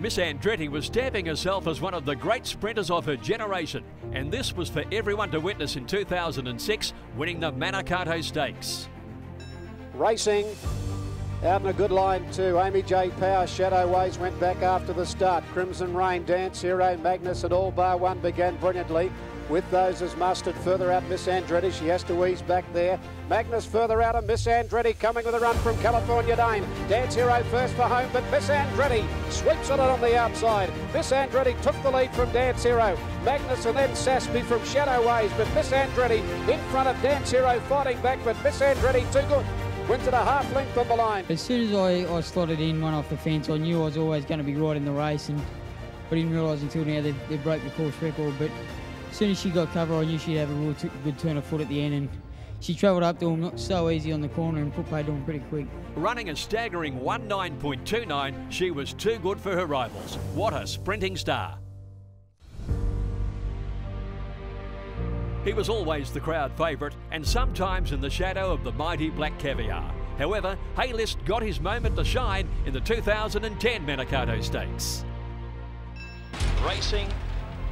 Miss Andretti was stamping herself as one of the great sprinters of her generation, and this was for everyone to witness in 2006, winning the Manikato Stakes. Racing, out in a good line too. Amy J. Power, Shadow Ways went back after the start. Crimson Rain, Dance Hero, Magnus and all bar one began brilliantly. With those as mustard, further out Miss Andretti, she has to ease back there. Magnus further out and Miss Andretti coming with a run from California Dame. Dance Hero first for home, but Miss Andretti sweeps it on the outside. Miss Andretti took the lead from Dance Hero. Magnus and then Sasby from Shadow Ways, but Miss Andretti in front of Dance Hero fighting back, but Miss Andretti too good. Went to the half length of the line. As soon as I slotted in one off the fence, I knew I was always going to be right in the race, and I didn't realise until now that they broke the course record, but as soon as she got cover, I knew she'd have a real good turn of foot at the end, and she travelled up to him not so easy on the corner and put paid on pretty quick. Running a staggering 1:9.29, she was too good for her rivals. What a sprinting star. He was always the crowd favourite and sometimes in the shadow of the mighty Black Caviar. However, Haylist got his moment to shine in the 2010 Manikato Stakes. Racing.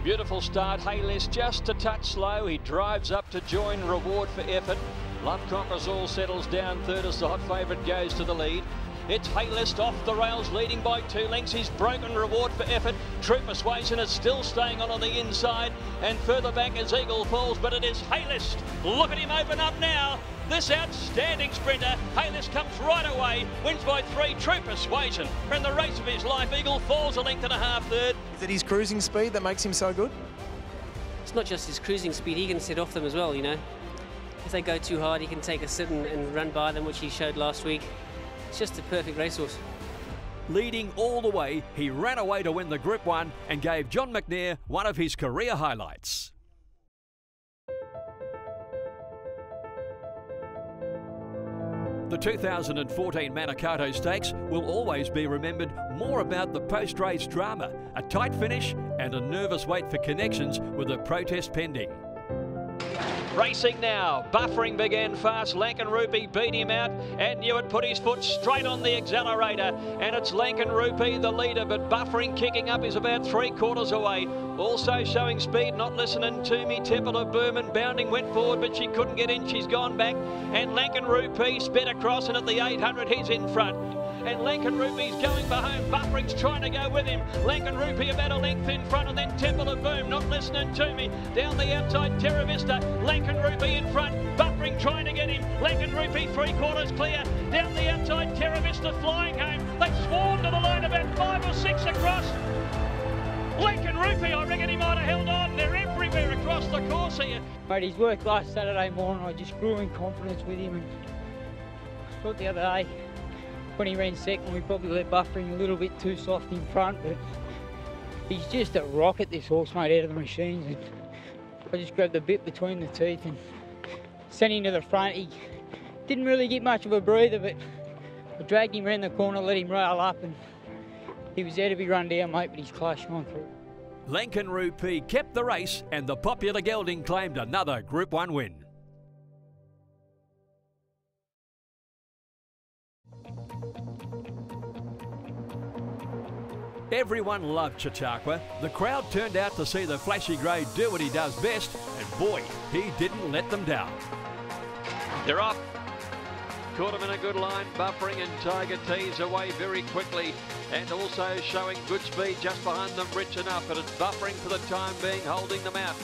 Beautiful start, Haylist just a touch slow. He drives up to join Reward for Effort. Love Conquers All settles down third as the hot favourite goes to the lead. It's Haylist off the rails, leading by 2 lengths. He's broken Reward for Effort. Trooper Persuasion is still staying on the inside. And further back is Eagle Falls, but it is Haylist. Look at him open up now. This outstanding sprinter, Haylist comes right away, wins by 3, Trooper Persuasion. In the race of his life, Eagle Falls a length and a half third. Is it his cruising speed that makes him so good? It's not just his cruising speed, he can sit off them as well, you know. If they go too hard, he can take a sit and run by them, which he showed last week. It's just a perfect racehorse. Leading all the way, he ran away to win the Group 1 and gave John McNair one of his career highlights. The 2014 Manikato Stakes will always be remembered more about the post-race drama, a tight finish and a nervous wait for connections with a protest pending. Racing now, buffering began fast. Lankan Rupee beat him out and Newett put his foot straight on the accelerator, and it's Lankan Rupee the leader, but buffering kicking up is about 3/4 away. Also showing speed, not listening to me, Temple of Boom and Bounding went forward, but she couldn't get in, she's gone back, and Lankan Rupee sped across, and at the 800 he's in front. And Lankan Rupee's going for home, buffering's trying to go with him. Lankan Rupee about a length in front, and then Temple of Boom, not listening to me. Down the outside, Terra Vista, Lankan Rupee in front, buffering trying to get him. Lankan Rupee 3/4 clear, down the outside, Terra Vista flying home. They swarmed to the line about 5 or 6 across. Lankan Rupee, I reckon he might have held on. They're everywhere across the course here. Mate, his work last Saturday morning, I just grew in confidence with him. And I thought the other day, when he ran second, we probably let buffering a little bit too soft in front, but he's just a rocket, this horse, mate, out of the machines. And I just grabbed a bit between the teeth and sent him to the front. He didn't really get much of a breather, but I dragged him around the corner, let him rail up, and he was there to be run down, mate, but his class shone through. Lankan Rupee kept the race, and the popular gelding claimed another Group 1 win. Everyone loved Chautauqua. The crowd turned out to see the flashy grey do what he does best, and boy, he didn't let them down. They're off. Caught him in a good line, buffering and Tiger Tees away very quickly, and also showing good speed just behind them, Rich Enough, but it's buffering for the time being, holding them out.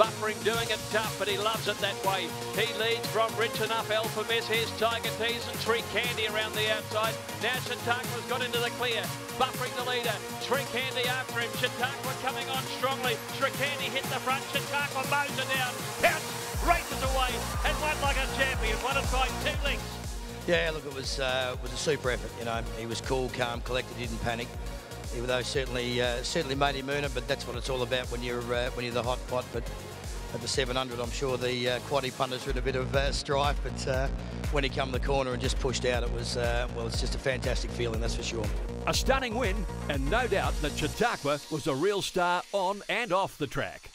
Buffering doing it tough, but he loves it that way. He leads from Rich Enough, Alpha Miss, here's Tiger Tees and Shikandi around the outside. Now Chautauqua's got into the clear, buffering the leader, Shikandi after him, Chautauqua coming on strongly, Shikandi hit the front, Chautauqua mows it down, pounce, races away, and won like a champion, won it by 2 lengths. Yeah, look, it was a super effort, you know. He was cool, calm, collected, didn't panic. Even though certainly made him earn it, but that's what it's all about when you're the hot pot. But at the 700, I'm sure the quaddie punters were in a bit of strife, but when he came the corner and just pushed out, it was, well, it's just a fantastic feeling, that's for sure. A stunning win, and no doubt that Chautauqua was a real star on and off the track.